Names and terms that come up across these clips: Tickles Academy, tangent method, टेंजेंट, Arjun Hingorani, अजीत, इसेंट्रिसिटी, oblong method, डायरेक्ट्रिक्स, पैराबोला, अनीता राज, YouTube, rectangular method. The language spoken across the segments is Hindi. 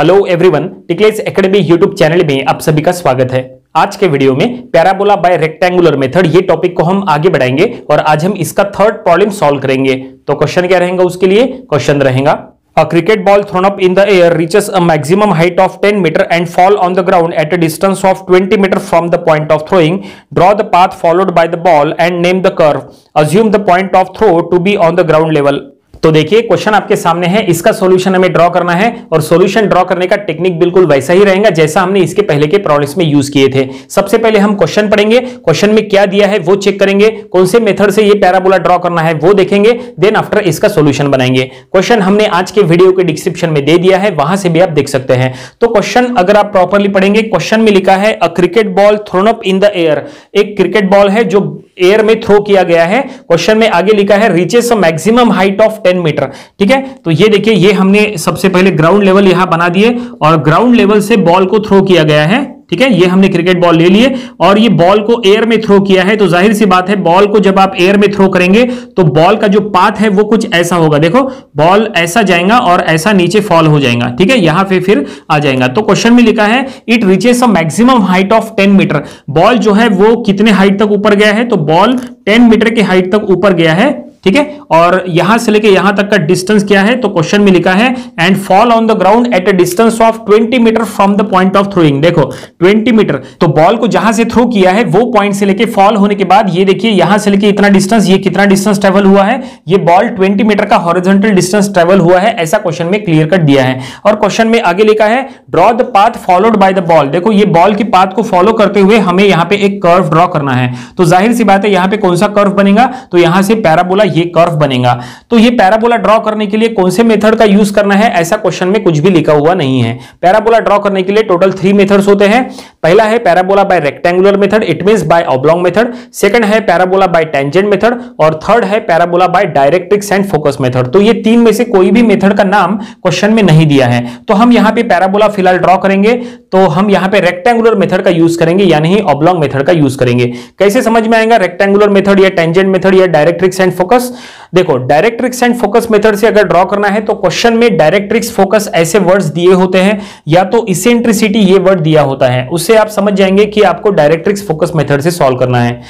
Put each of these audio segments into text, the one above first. Hello everyone, Tickles academy YouTube channel में आप सभी का स्वागत है। आज के वीडियो में पैराबोला बाय रेक्टेंगुलर मेथड ये टॉपिक को हम आगे बढ़ाएंगे और आज हम इसका थर्ड प्रॉब्लम सॉल्व करेंगे। तो क्वेश्चन क्या रहेगा उसके लिए? क्वेश्चन रहेगा a cricket ball thrown up in the air reaches a maximum height of 10 metre and fall on the ground at a distance of 20 metre from the point of throwing. Draw the path followed by the ball and name the curve. Assume the point of throw to be on the ground level. तो देखिए क्वेश्चन आपके सामने है, इसका सॉल्यूशन हमें ड्रॉ करना है और सॉल्यूशन ड्रॉ करने का टेक्निक बिल्कुल वैसा ही रहेगा जैसा हमने इसके पहले के प्रॉब्लम्स में यूज किए थे। सबसे पहले हम क्वेश्चन पढ़ेंगे, क्वेश्चन में क्या दिया है वो चेक करेंगे, कौन से मेथड से ये पैराबोला ड्रॉ करना है वो देखेंगे, देन आफ्टर इसका सॉल्यूशन बनाएंगे। क्वेश्चन हमने आज के वीडियो के डिस्क्रिप्शन में दे दिया है, वहां से भी आप देख सकते हैं। तो क्वेश्चन अगर आप प्रॉपरली पढ़ेंगे, क्वेश्चन में लिखा है a cricket ball thrown up in the air. एक क्रिकेट बॉल है जो एयर में थ्रो किया गया है। क्वेश्चन में आगे लिखा है reaches a maximum height of 10 metre. ठीक है, तो ये देखिए, ये हमने सबसे पहले ग्राउंड लेवल यहां बना दिए और ग्राउंड लेवल से बॉल को थ्रो किया गया है। ठीक है, ये हमने क्रिकेट बॉल ले लिए और ये बॉल को एयर में थ्रो किया है। तो जाहिर सी बात है, बॉल को जब आप एयर में थ्रो करेंगे तो बॉल का जो पाथ है वो कुछ ऐसा होगा। देखो, बॉल ऐसा जाएगा और ऐसा नीचे फॉल हो जाएगा। ठीक है, यहां पे फिर आ जाएगा। तो क्वेश्चन में लिखा है it reaches a maximum height of 10 metre. Ball जो है वो कितने हाइट तक ऊपर गया है? तो बॉल 10 मीटर की हाइट तक ऊपर गया है। ठीक है, और यहां से लेके यहां तक का डिस्टेंस क्या है? तो क्वेश्चन में लिखा है and fall on the ground at a distance of 20 metre from the point of throwing. देखो 20 मीटर, तो बॉल को जहां से थ्रो किया है वो पॉइंट से लेके फॉल होने के बाद ये देखिए यहां से लेके इतना डिस्टेंस, ये कितना डिस्टेंस ट्रेवल हुआ है? ये बॉल 20 मीटर का हॉरिजॉन्टल डिस्टेंस ट्रेवल हुआ है, ऐसा क्वेश्चन में क्लियर कट दिया है। और क्वेश्चन में आगे लिखा है draw the path followed by the ball. देखो, ये बॉल की पाथ को फॉलो करते हुए हमें यहाँ पे एक कर्व ड्रॉ करना है। तो जाहिर सी बात है यहाँ पे कौन सा कर्व बनेगा? तो यहाँ से पैराबोला ये कर्व बनेगा। तो ये पैराबोला ड्रॉ करने के लिए कौन से मेथड का यूज करना है ऐसा क्वेश्चन में कुछ भी लिखा हुआ नहीं है। पैराबोला ड्रॉ करने के लिए टोटल 3 मेथड्स होते हैं। पहला है पैराबोला by rectangular method, it means by oblong method. Second है पैराबोला बाय टेंजेंट मेथड और थर्ड है पैराबोला by डायरेक्ट्रिक्स and focus method. तो ये 3 में से कोई भी मेथड का नाम क्वेश्चन में नहीं दिया है। तो हम यहां पे पैराबोला फिलहाल ड्रॉ करेंगे, तो हम यहां पे रेक्टेंगुलर मेथड का यूज करेंगे यानी ही ऑब्लॉन्ग मेथड का यूज करेंगे। कैसे समझ में आएगा रेक्टेंगुलर मेथड या टेंजेंट मेथड या डायरेक्ट्रिक्स एंड फोकस? देखो, डायरेक्ट्रिक्स एंड फोकस मेथड से अगर ड्रॉ करना है तो क्वेश्चन में डायरेक्ट्रिक्स, फोकस ऐसे वर्ड्स दिए होते हैं या तो इसेंट्रिसिटी ये वर्ड दिया होता है, उससे आप समझ जाएंगे कि आपको डायरेक्ट्रिक्स फोकस मेथड से सॉल्व करना है।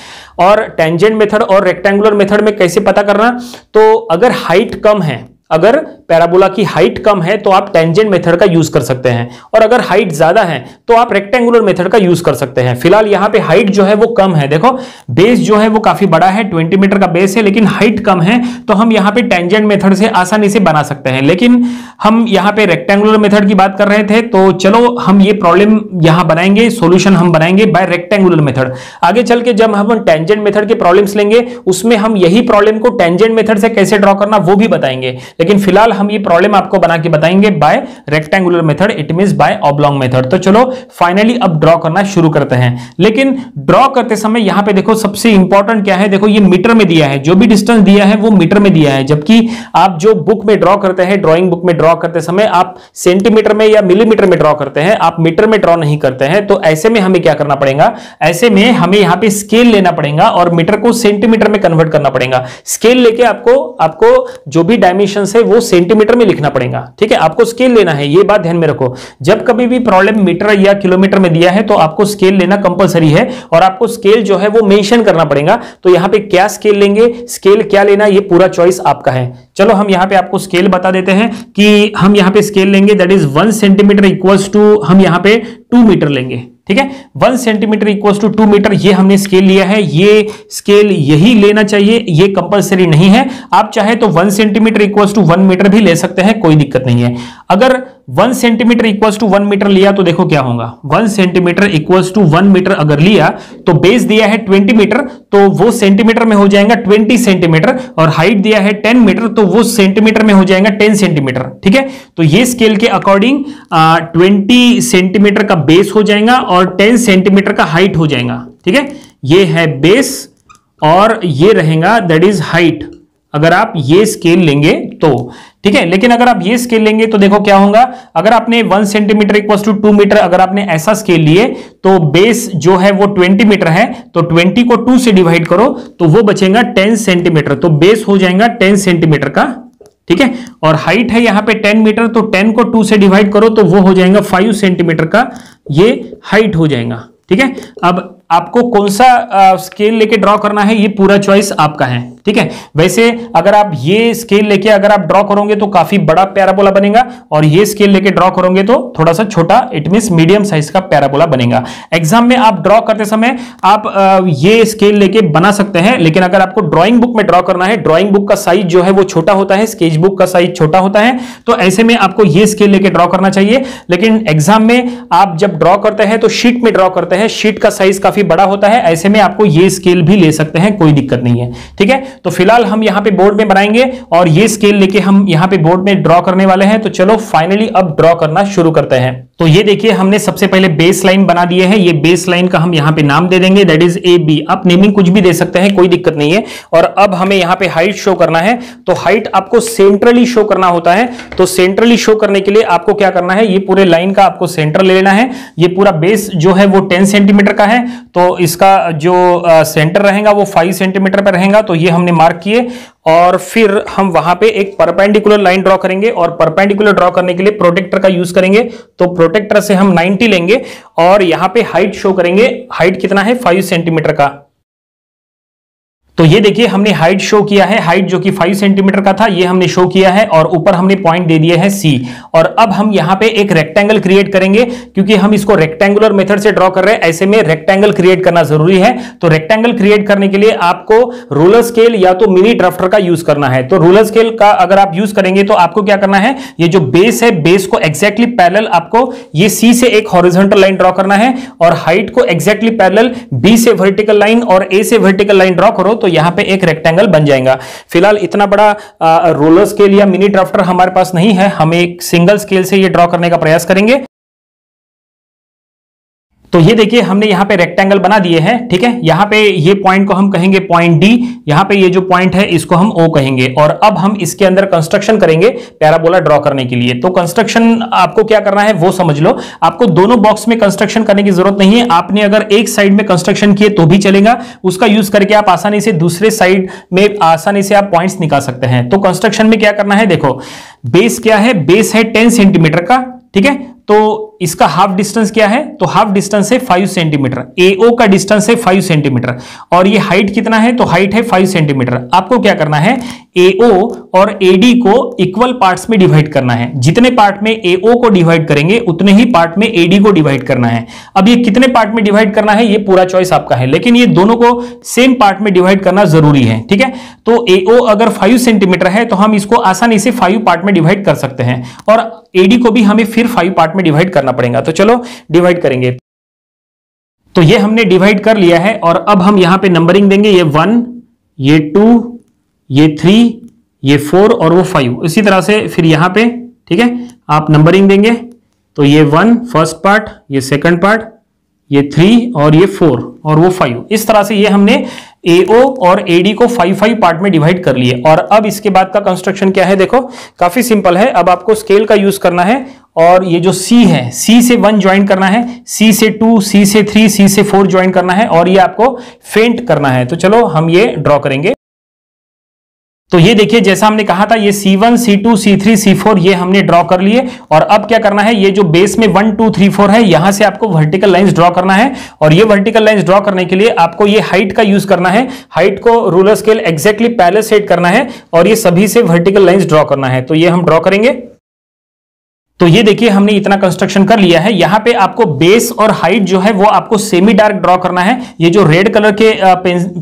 और टेंजेंट मेथड और रेक्टेंगुलर मेथड में कैसे पता करना? तो अगर हाइट कम है, अगर पैराबोला की हाइट कम है तो आप टेंजेंट मेथड का यूज कर सकते हैं और अगर हाइट ज्यादा है तो आप रेक्टेंगुलर मेथड का यूज कर सकते हैं। फिलहाल यहाँ पे हाइट जो है वो कम है। देखो, बेस जो है वो काफी बड़ा है, 20 मीटर का बेस है लेकिन हाइट कम है, तो हम यहाँ पे टेंजेंट मेथड से आसानी से बना सकते हैं। लेकिन हम यहाँ पे रेक्टेंगुलर मेथड की बात कर रहे थे, तो चलो हम ये प्रॉब्लम यहाँ बनाएंगे, सोल्यूशन हम बनाएंगे बाय रेक्टेंगुलर मेथड। आगे चल के जब हम टेंजेंट मेथड के प्रॉब्लम्स लेंगे उसमें हम यही प्रॉब्लम को टेंजेंट मेथड से कैसे ड्रॉ करना वो भी बताएंगे, लेकिन फिलहाल हम ये प्रॉब्लम आपको बना के बताएंगे by rectangular method, it means by oblong method. तो चलो फाइनली अब ड्रॉ करना शुरू करते हैं। लेकिन ड्रॉ करते समय यहां पे देखो सबसे इंपॉर्टेंट क्या है? देखो, ये मीटर में दिया है, जो भी डिस्टेंस दिया है वो मीटर में दिया है, जबकि आप जो बुक में ड्रॉ करते हैं, ड्रॉइंग बुक में ड्रॉ करते समय आप सेंटीमीटर में या मिलीमीटर में ड्रॉ करते हैं, आप मीटर में ड्रॉ नहीं करते हैं। तो ऐसे में हमें क्या करना पड़ेगा? ऐसे में हमें यहाँ पे स्केल लेना पड़ेगा और मीटर को सेंटीमीटर में कन्वर्ट करना पड़ेगा। स्केल लेके आपको जो भी डायमेंशन है वो सेंटीमीटर में लिखना पड़ेगा। ठीक है, आपको स्केल लेना है, ये बात ध्यान में रखो। जब कभी भी प्रॉब्लम मीटर या किलोमीटर में दिया है तो आपको स्केल लेना कंपलसरी है और आपको स्केल जो है वो मेंशन करना पड़ेगा। तो यहाँ पे क्या स्केल लेंगे, स्केल क्या लेना, ये पूरा चॉइस आपका है। चलो हम यहाँ पे आपको स्केल बता देते हैं कि हम यहाँ पे स्केल लेंगे, that is 1 centimetre equals to, हम यहाँ पे 2 मीटर लेंगे। ठीक है, 1 सेंटीमीटर इक्वल्स टू 2 मीटर, ये हमने स्केल लिया है। ये स्केल यही लेना चाहिए, ये कंपलसरी नहीं है। आप चाहे तो 1 सेंटीमीटर इक्वल्स टू 1 मीटर भी ले सकते हैं, कोई दिक्कत नहीं है। अगर 1 सेंटीमीटर इक्वल्स टू 1 मीटर लिया तो देखो क्या होगा, 1 सेंटीमीटर इक्वल्स टू 1 मीटर अगर लिया तो बेस दिया है 20 मीटर तो वो सेंटीमीटर में हो जाएगा 20 सेंटीमीटर और हाइट दिया है 10 मीटर तो वो सेंटीमीटर में हो जाएगा 10 सेंटीमीटर। ठीक है, तो ये स्केल के अकॉर्डिंग 20 सेंटीमीटर का बेस हो जाएगा और 10 सेंटीमीटर का हाइट हो जाएगा। ठीक है, ये है बेस और ये रहेगा दैट इज हाइट, अगर आप ये स्केल लेंगे तो। ठीक है, लेकिन अगर आप ये स्केल लेंगे तो देखो क्या होगा, अगर आपने 1 सेंटीमीटर इक्वल्स टू 2 मीटर अगर आपने ऐसा स्केल लिए तो बेस जो है वो 20 मीटर है, तो 20 को 2 से डिवाइड करो तो वो बचेगा 10 सेंटीमीटर, तो बेस हो जाएगा 10 सेंटीमीटर का। ठीक है। और हाइट है यहाँ पे 10 मीटर, तो 10 को 2 से डिवाइड करो तो वो हो जाएगा 5 सेंटीमीटर का ये हाइट हो जाएगा। ठीक है, अब आपको कौन सा स्केल लेके ड्रॉ करना है ये पूरा चॉइस आपका है। ठीक है, वैसे अगर आप ये स्केल लेके अगर आप ड्रॉ करोगे तो काफी बड़ा पैराबोला बनेगा, और ये स्केल लेके ड्रॉ करोगे तो थोड़ा सा छोटा, इट मींस मीडियम साइज का पैराबोला बनेगा। एग्जाम में आप ड्रॉ करते समय आप ये स्केल लेके बना सकते हैं, लेकिन अगर आपको ड्रॉइंग बुक में ड्रॉ करना है, ड्रॉइंग बुक का साइज जो है वो छोटा होता है, स्केच बुक का साइज छोटा होता है, तो ऐसे में आपको ये स्केल लेके ड्रॉ करना चाहिए। लेकिन एग्जाम में आप जब ड्रॉ करते हैं तो शीट में ड्रॉ करते हैं, शीट का साइज काफी बड़ा होता है, ऐसे में आपको ये स्केल भी ले सकते हैं, कोई दिक्कत नहीं है। ठीक है, तो फिलहाल हम यहां पे बोर्ड में बनाएंगे और ये स्केल लेके हम यहां पे बोर्ड में ड्रॉ करने वाले हैं। तो चलो फाइनली अब ड्रॉ करना शुरू करते हैं। तो ये देखिए, हमने सबसे पहले बेस लाइन बना दिए हैं, ये बेस लाइन का हम यहाँ पे नाम दे देंगे, दैट इज ए बी। आप नेमिंग कुछ भी दे सकते हैं, कोई दिक्कत नहीं है। और अब हमें यहाँ पे हाइट शो करना है, तो हाइट आपको सेंट्रली शो करना होता है। तो सेंट्रली शो करने के लिए आपको क्या करना है, ये पूरे लाइन का आपको सेंटर ले लेना है। ये पूरा बेस जो है वो 10 सेंटीमीटर का है, तो इसका जो सेंटर रहेगा वो 5 सेंटीमीटर पर रहेगा। तो ये हमने मार्क किए और फिर हम वहां पे एक परपेंडिकुलर लाइन ड्रॉ करेंगे, और परपेंडिकुलर ड्रॉ करने के लिए प्रोटेक्टर का यूज करेंगे। तो प्रोटेक्टर से हम 90 लेंगे और यहां पे हाइट शो करेंगे। हाइट कितना है, 5 सेंटीमीटर का। तो ये देखिए, हमने हाइट शो किया है, हाइट जो कि 5 सेंटीमीटर का था ये हमने शो किया है, और ऊपर हमने पॉइंट दे दिए हैं सी। और अब हम यहाँ पे एक रेक्टेंगल क्रिएट करेंगे, क्योंकि हम इसको रेक्टेंगुलर मेथड से ड्रॉ कर रहे हैं, ऐसे में रेक्टेंगल क्रिएट करना जरूरी है। तो रेक्टेंगल क्रिएट करने के लिए आपको रूलर स्केल या तो मिनी ड्राफ्टर का यूज करना है। तो रूलर स्केल का अगर आप यूज करेंगे तो आपको क्या करना है, ये जो बेस है, बेस को एग्जैक्टली पैरेलल आपको ये सी से एक हॉरिजॉन्टल लाइन ड्रॉ करना है, और हाइट को एग्जैक्टली पैरेलल बी से वर्टिकल लाइन और ए से वर्टिकल लाइन ड्रॉ करो, तो यहां पे एक रेक्टेंगल बन जाएगा। फिलहाल इतना बड़ा रोलर स्केल या मिनी ड्राफ्टर हमारे पास नहीं है, हम एक सिंगल स्केल से ये ड्रॉ करने का प्रयास करेंगे। तो ये देखिए, हमने यहाँ पे रेक्टेंगल बना दिए हैं। ठीक है, यहाँ पे ये पॉइंट को हम कहेंगे पॉइंट डी, यहाँ पे ये जो पॉइंट है इसको हम ओ कहेंगे। और अब हम इसके अंदर कंस्ट्रक्शन करेंगे पैराबोला ड्रॉ करने के लिए। तो कंस्ट्रक्शन आपको क्या करना है वो समझ लो, आपको दोनों बॉक्स में कंस्ट्रक्शन करने की जरूरत नहीं है। आपने अगर एक साइड में कंस्ट्रक्शन किए तो भी चलेगा, उसका यूज करके आप आसानी से दूसरे साइड में आसानी से आप पॉइंट्स निकाल सकते हैं। तो कंस्ट्रक्शन में क्या करना है, देखो बेस क्या है, बेस है 10 सेंटीमीटर का। ठीक है, तो इसका हाफ डिस्टेंस क्या है, तो हाफ डिस्टेंस है 5 सेंटीमीटर, एओ का डिस्टेंस है 5 सेंटीमीटर, और ये हाइट कितना है, तो हाइट है 5 सेंटीमीटर। आपको क्या करना है, एओ और एडी को इक्वल पार्ट्स में डिवाइड करना है। जितने पार्ट में एओ को डिवाइड करेंगे उतने ही पार्ट में एडी को डिवाइड करना है। अब ये कितने पार्ट में डिवाइड करना है ये पूरा चॉइस आपका है, लेकिन ये दोनों को सेम पार्ट में डिवाइड करना जरूरी है। ठीक है, तो एओ अगर 5 सेंटीमीटर है तो हम इसको आसानी से 5 पार्ट में डिवाइड कर सकते हैं, और एडी को भी हमें फिर 5 पार्ट में डिवाइड करना पड़ेगा। तो चलो डिवाइड करेंगे। तो ये हमने डिवाइड कर लिया है, और अब हम यहां पे नंबरिंग देंगे, ये 1, ये 2, ये 3, ये 4 और वो 5। इसी तरह से फिर यहां पे, ठीक है, आप नंबरिंग देंगे। तो ये 1 फर्स्ट पार्ट, ये सेकंड पार्ट, ये 3 और ये 4 और वो 5। इस तरह से ये हमने AO और AD को 5-5 पार्ट में डिवाइड कर लिए। और अब इसके बाद का कंस्ट्रक्शन क्या है, देखो काफी सिंपल है। अब आपको स्केल का यूज करना है, और ये जो C है, C से 1 ज्वाइन करना है, C से 2, C से 3, C से 4 ज्वाइन करना है, और ये आपको फेंट करना है। तो चलो हम ये ड्रॉ करेंगे। तो ये देखिए, जैसा हमने कहा था, ये C1, C2, C3, C4 ये हमने ड्रॉ कर लिए। और अब क्या करना है, ये जो बेस में 1, 2, 3, 4 है, यहां से आपको वर्टिकल लाइंस ड्रॉ करना है। और ये वर्टिकल लाइंस ड्रॉ करने के लिए आपको ये हाइट का यूज करना है, हाइट को ruler scale exactly parallel set करना है, और ये सभी से वर्टिकल लाइंस ड्रॉ करना है। तो ये हम ड्रॉ करेंगे। तो ये देखिए, हमने इतना कंस्ट्रक्शन कर लिया है। यहाँ पे आपको बेस और हाइट जो है वो आपको सेमी डार्क ड्रॉ करना है। ये जो रेड कलर के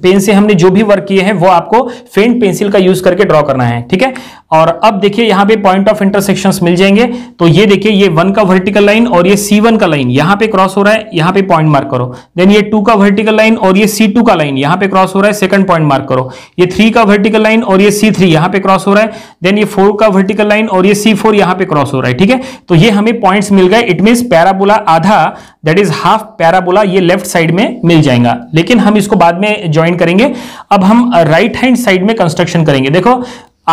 पेन से हमने जो भी वर्क किए हैं वो आपको फेंट पेंसिल का यूज करके ड्रॉ करना है। ठीक है, और अब देखिए यहाँ पे पॉइंट ऑफ इंटरसेक्शंस मिल जाएंगे। तो ये देखिए, ये 1 का वर्टिकल लाइन और ये C1 का लाइन यहाँ पे क्रॉस हो रहा है, यहाँ पे पॉइंट मार्क करो। देन ये 2 का वर्टिकल लाइन और ये C2 का लाइन यहाँ पे क्रॉस हो रहा है, सेकंड पॉइंट मार्क करो। ये 3 का वर्टिकल लाइन और ये C3 यहाँ पे क्रॉस हो रहा है। देन ये 4 का वर्टिकल लाइन और ये C4 यहाँ पे क्रॉस हो रहा है। ठीक है, तो ये हमें पॉइंट्स मिल गए। इट मीन्स पैराबोला आधा, दैट इज हाफ पैराबोला, ये लेफ्ट साइड में मिल जाएगा, लेकिन हम इसको बाद में ज्वाइन करेंगे। अब हम राइट हैंड साइड में कंस्ट्रक्शन करेंगे। देखो,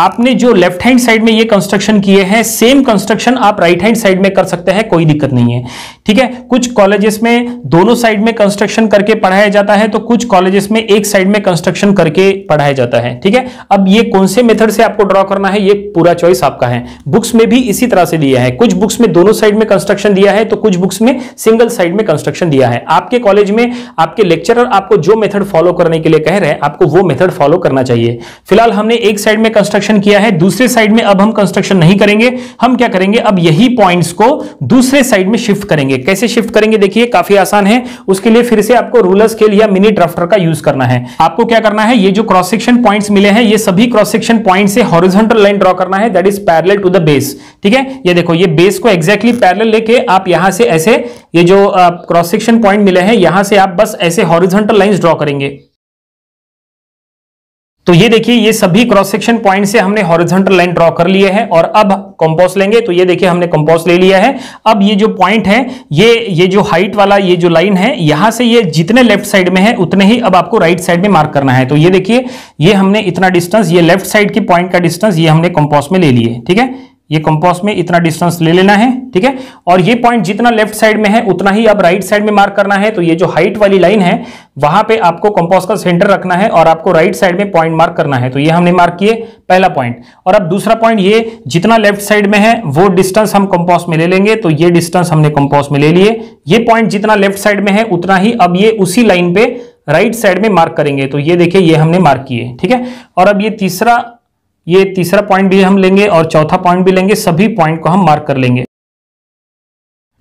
आपने जो लेफ्ट हैंड साइड में ये कंस्ट्रक्शन किए हैं सेम कंस्ट्रक्शन आप राइट हैंड साइड में कर सकते हैं, कोई दिक्कत नहीं है। ठीक है। कुछ कॉलेजेस में दोनों साइड में कंस्ट्रक्शन करके पढ़ाया जाता है तो कुछ कॉलेजेस में एक साइड में कंस्ट्रक्शन करके पढ़ाया जाता है, ठीक है। अब ये कौन से मेथड से आपको ड्रॉ करना है ये पूरा चॉइस आपका है। बुक्स में भी इसी तरह से दिया है, कुछ बुक्स में दोनों साइड में कंस्ट्रक्शन दिया है तो कुछ बुक्स में सिंगल साइड में कंस्ट्रक्शन दिया है। आपके कॉलेज में आपके लेक्चरर आपको जो मेथड फॉलो करने के लिए कह रहे हैं आपको वो मेथड फॉलो करना चाहिए। फिलहाल हमने एक साइड में कंस्ट्रक्शन किया है, दूसरे साइड में अब हम कंस्ट्रक्शन नहीं करेंगे। हम क्या करेंगे, अब यही पॉइंट्स को दूसरे साइड में शिफ्ट करेंगे। कैसे शिफ्ट करेंगे देखिए, काफी आसान है। उसके लिए फिर से आपको रूलर स्केल या मिनी ड्राफ्टर का यूज करना है। आपको क्या करना है, ये जो क्रॉस सेक्शन पॉइंट्स मिले हैं ये सभी क्रॉस सेक्शन पॉइंट से हॉरिजॉन्टल लाइन ड्रॉ करना है, that is parallel to the base, ठीक है। ये देखो ये बेस को एग्जैक्टली पैरेलल लेके आप यहां से ऐसे, ये जो क्रॉस सेक्शन पॉइंट मिले हैं यहां से आप बस ऐसे हॉरिजॉन्टल लाइंस ड्रॉ करेंगे। तो ये देखिए ये सभी क्रॉस सेक्शन पॉइंट से हमने हॉरिजॉन्टल लाइन ड्रॉ कर लिए है और अब कंपास लेंगे। तो ये देखिए हमने कंपास ले लिया है। अब ये जो पॉइंट है ये जो हाइट वाला ये जो लाइन है यहां से ये जितने लेफ्ट साइड में है उतने ही अब आपको राइट साइड में मार्क करना है। तो ये देखिए ये हमने इतना डिस्टेंस, ये लेफ्ट साइड की पॉइंट का डिस्टेंस ये हमने कंपास में ले लिए, ठीक है। ये कंपास में इतना डिस्टेंस ले लेना है, ठीक है। और ये पॉइंट जितना लेफ्ट साइड में है उतना ही अब राइट साइड में मार्क करना है। तो ये जो हाइट वाली लाइन है वहां पे आपको कंपास का सेंटर रखना है और आपको राइट साइड में पॉइंट मार्क करना है। तो ये हमने मार्क किए पहला पॉइंट। और अब दूसरा पॉइंट, ये जितना लेफ्ट साइड में है वो डिस्टेंस हम कंपास में ले लेंगे। तो ये डिस्टेंस हमने कंपास में ले लिए। ये पॉइंट जितना लेफ्ट साइड में है उतना ही अब ये उसी लाइन पे राइट साइड में मार्क करेंगे। तो ये देखिए ये हमने मार्क किए, ठीक है। और अब ये तीसरा पॉइंट भी हम लेंगे और चौथा पॉइंट भी लेंगे, सभी पॉइंट को हम मार्क कर लेंगे।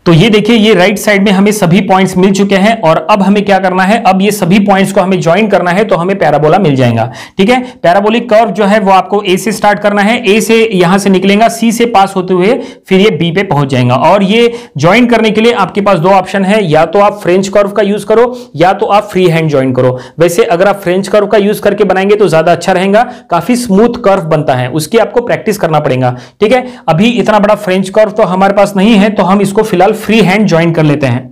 तो ये देखिए ये राइट साइड में हमें सभी पॉइंट्स मिल चुके हैं और अब हमें क्या करना है, अब ये सभी पॉइंट्स को हमें ज्वाइन करना है तो हमें पैराबोला मिल जाएगा, ठीक है। पैराबोलिक कर्व जो है वो आपको ए से स्टार्ट करना है, ए से यहां से निकलेगा, सी से पास होते हुए फिर ये बी पे पहुंच जाएगा। और ये ज्वाइन करने के लिए आपके पास दो ऑप्शन है, या तो आप फ्रेंच कर्व का यूज करो या तो आप फ्री हैंड ज्वाइन करो। वैसे अगर आप फ्रेंच कर्व का यूज करके बनाएंगे तो ज्यादा अच्छा रहेगा, काफी स्मूथ कर्व बनता है, उसकी आपको प्रैक्टिस करना पड़ेगा, ठीक है। अभी इतना बड़ा फ्रेंच कर्व तो हमारे पास नहीं है तो हम इसको फिलहाल फ्री हैंड ज्वाइन कर लेते हैं।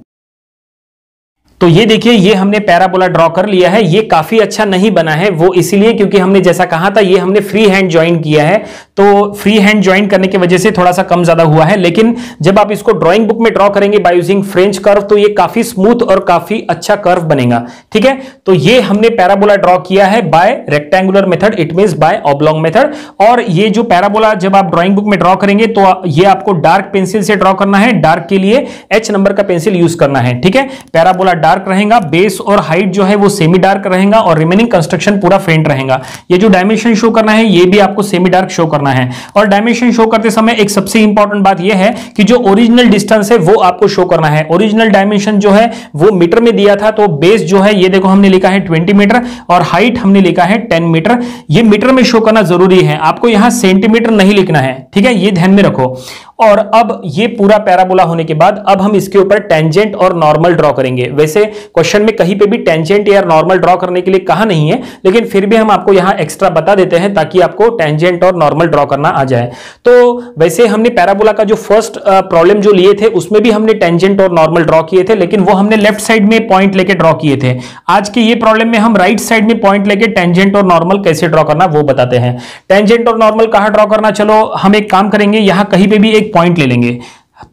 तो ये देखिए ये हमने पैराबोला ड्रॉ कर लिया है। ये काफी अच्छा नहीं बना है वो इसीलिए क्योंकि हमने जैसा कहा था ये हमने फ्री हैंड ज्वाइन किया है तो फ्री हैंड ज्वाइन करने की वजह से थोड़ा सा कम ज्यादा हुआ है। लेकिन जब आप इसको ड्राइंग बुक में ड्रॉ करेंगे बाय यूजिंग फ्रेंच कर्व तो ये काफी स्मूथ और काफी अच्छा कर्व बनेगा, ठीक है। तो ये हमने पैराबोला ड्रॉ किया है by rectangular method, it means by oblong method. और ये जो पैराबोला जब आप ड्रॉइंग बुक में ड्रॉ करेंगे तो ये आपको डार्क पेंसिल से ड्रॉ करना है। डार्क के लिए H नंबर का पेंसिल यूज करना है, ठीक है। पैराबोला डार्क रहेगा, बेस और हाइट जो है वो सेमी डार्क रहेगा और रिमेनिंग कंस्ट्रक्शन पूरा फेंट रहेगा। ये जो डायमेंशन शो करना है ये भी आपको सेमी डार्क शो करना है। और डायमेंशन शो करते समय एक सबसे इंपॉर्टेंट बात ये है कि जो ओरिजिनल डिस्टेंस है वो आपको शो करना है। ओरिजिनल डायमेंशन जो है वो मीटर में दिया था तो बेस जो है ये देखो हमने लिखा है 20 मीटर और हाइट हमने लिखा है 10 मीटर। ये मीटर में शो करना जरूरी है, आपको यहां सेंटीमीटर नहीं लिखना है, ठीक है, ये ध्यान में रखो। और अब ये पूरा पैराबोला होने के बाद अब हम इसके ऊपर टेंजेंट और नॉर्मल ड्रॉ करेंगे। वैसे क्वेश्चन में कहीं पे भी टेंजेंट या नॉर्मल ड्रॉ करने के लिए कहा नहीं है लेकिन फिर भी हम आपको यहां एक्स्ट्रा बता देते हैं ताकि आपको टेंजेंट और नॉर्मल ड्रॉ करना आ जाए। तो वैसे हमने पैराबोला का जो फर्स्ट प्रॉब्लम जो लिए थे उसमें भी हमने टेंजेंट और नॉर्मल ड्रॉ किए थे लेकिन वो हमने लेफ्ट साइड में पॉइंट लेके ड्रॉ किए थे। आज के ये प्रॉब्लम में हम राइट साइड में पॉइंट लेके टेंजेंट और नॉर्मल कैसे ड्रॉ करना वो बताते हैं। टेंजेंट और नॉर्मल कहां ड्रॉ करना, चलो हम एक काम करेंगे, यहां कहीं पे भी एक पॉइंट ले लेंगे।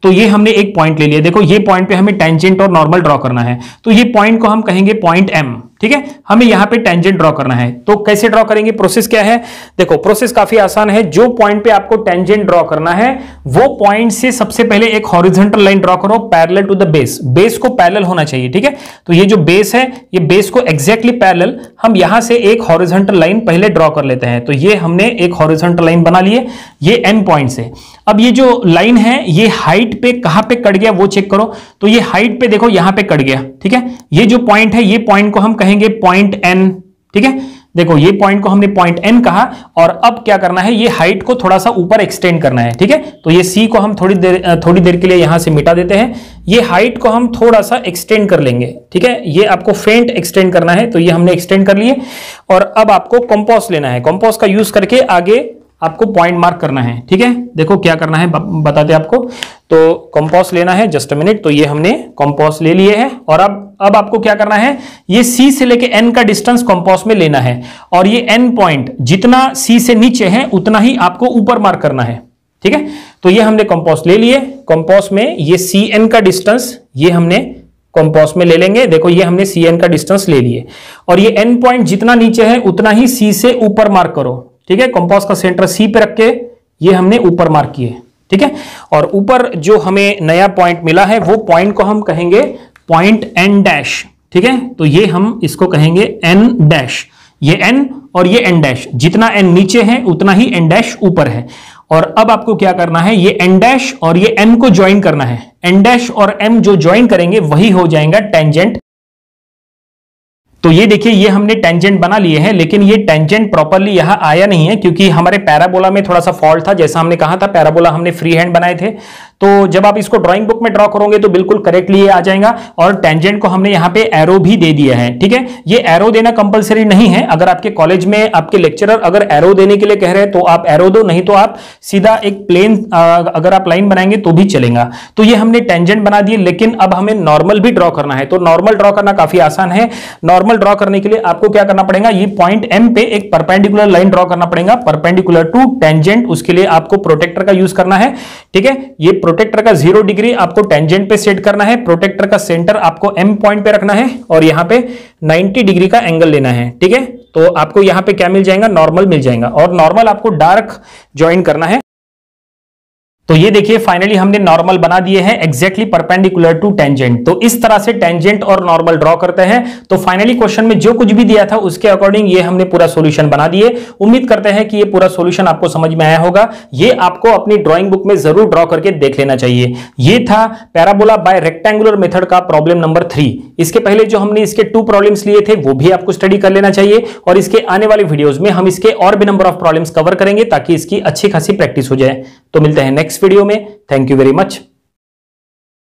तो ये हमने एक पॉइंट ले लिया, देखो ये पॉइंट पे हमें टेंजेंट और नॉर्मल ड्रॉ करना है तो ये पॉइंट को हम कहेंगे पॉइंट एम, ठीक है। हमें यहां पे टेंजेंट ड्रॉ करना है तो कैसे ड्रॉ करेंगे, प्रोसेस क्या है, देखो प्रोसेस काफी आसान है। जो पॉइंट पे आपको टेंजेंट ड्रॉ करना है वो पॉइंट से सबसे पहले एक हॉरिजॉन्टल लाइन ड्रॉ करो parallel to the base, base को पैरेलल होना चाहिए, ठीक है। तो ये जो बेस है ये बेस को एग्जैक्टली पैरेलल हम यहां से एक हॉरिजॉन्टल लाइन पहले ड्रॉ कर लेते हैं। तो ये हमने एक हॉरिजॉन्टल लाइन बना लिए ये एम पॉइंट से। अब ये जो लाइन है ये हाइट पे कहां पे कट गया वो चेक करो, तो ये हाइट पे देखो यहां पे कट गया, ठीक है। ये जो पॉइंट है ये पॉइंट को हम कहेंगे पॉइंट एन, ठीक है। देखो ये पॉइंट को हमने पॉइंट एन कहा और अब क्या करना है, ये हाइट को थोड़ा सा ऊपर एक्सटेंड करना है, ठीक है। तो ये सी को हम थोड़ी देर के लिए यहां से मिटा देते हैं। ये हाइट को हम थोड़ा सा एक्सटेंड कर लेंगे, ठीक है। ये आपको फेंट एक्सटेंड करना है तो ये हमने एक्सटेंड कर लिए। और अब आपको कंपास लेना है, कंपास का यूज करके आगे आपको पॉइंट मार्क करना है, ठीक है। देखो क्या करना है बताते आपको, तो कंपास लेना है, जस्ट अ मिनट। तो ये हमने कंपास ले लिए हैं और अब आपको क्या करना है, ये C से लेके N का डिस्टेंस कंपास में लेना है और ये N पॉइंट जितना C से नीचे है उतना ही आपको ऊपर मार्क करना है, ठीक है। तो ये हमने कंपास ले लिए। कंपास में ये CN का डिस्टेंस ये हमने कंपास में ले लेंगे। देखो ये हमने CN का डिस्टेंस ले लिए और ये N पॉइंट जितना नीचे है उतना ही C से ऊपर मार्क करो। ठीक है, कंपास का सेंटर C पे रख के ये हमने ऊपर मार्क किए। ठीक है, और ऊपर जो हमें नया पॉइंट मिला है वो पॉइंट को हम कहेंगे पॉइंट N डैश। ठीक है, तो ये हम इसको कहेंगे N डैश। ये N और ये N डैश, जितना N नीचे है उतना ही N डैश ऊपर है। और अब आपको क्या करना है, ये N डैश और ये M को ज्वाइन करना है। N डैश और M जो ज्वाइन करेंगे वही हो जाएगा टेंजेंट। तो ये देखिए ये हमने टेंजेंट बना लिए हैं, लेकिन ये टेंजेंट प्रॉपरली यहाँ आया नहीं है क्योंकि हमारे पैराबोला में थोड़ा सा फॉल्ट था। जैसा हमने कहा था पैराबोला हमने फ्री हैंड बनाए थे, तो जब आप इसको ड्राइंग बुक में ड्रॉ करोगे तो बिल्कुल करेक्टली ये आ जाएगा। और टेंजेंट को हमने यहाँ पे एरो भी दे दिया है। ठीक है, ये एरो देना कंपलसरी नहीं है। अगर आपके कॉलेज में आपके लेक्चरर अगर एरो देने के लिए कह रहे हैं तो आप एरो दो, नहीं तो आप सीधा एक प्लेन अगर आप लाइन बनाएंगे तो भी चलेगा। तो ये हमने टेंजेंट बना दिए, लेकिन अब हमें नॉर्मल भी ड्रॉ करना है। तो नॉर्मल ड्रॉ करना काफी आसान है। नॉर्मल ड्रॉ करने के लिए आपको क्या करना पड़ेगा, ये पॉइंट M पे एक परपेंडिकुलर लाइन ड्रॉ करना पड़ेगा, परपेंडिकुलर टू टेंजेंट। उसके लिए आपको प्रोटेक्टर का यूज करना है। ठीक है, ये प्रोटेक्टर का 0 डिग्री आपको टेंजेंट पे सेट करना है। प्रोटेक्टर का सेंटर आपको M पॉइंट पे रखना है और यहां पे 90 डिग्री का एंगल लेना है। ठीक है, तो आपको यहां पे क्या मिल जाएगा, नॉर्मल मिल जाएगा। और नॉर्मल आपको डार्क ज्वाइन करना है। तो ये देखिए फाइनली हमने नॉर्मल बना दिए हैं एग्जैक्टली परपेंडिकुलर टू टेंजेंट। तो इस तरह से टेंजेंट और नॉर्मल ड्रॉ करते हैं। तो फाइनली क्वेश्चन में जो कुछ भी दिया था उसके अकॉर्डिंग ये हमने पूरा सॉल्यूशन बना दिए। उम्मीद करते हैं कि ये पूरा सॉल्यूशन आपको समझ में आया होगा। ये आपको अपनी ड्रॉइंग बुक में जरूर ड्रॉ करके देख लेना चाहिए। ये था पैराबोला बाय रेक्टेंगुलर मेथड का प्रॉब्लम नंबर 3। इसके पहले जो हमने इसके 2 प्रॉब्लम्स लिए थे वो भी आपको स्टडी कर लेना चाहिए। और इसके आने वाले वीडियोज में हम इसके और भी नंबर ऑफ प्रॉब्लम्स कवर करेंगे ताकि इसकी अच्छी खासी प्रैक्टिस हो जाए। तो मिलते हैं नेक्स्ट वीडियो में। Thank you very much.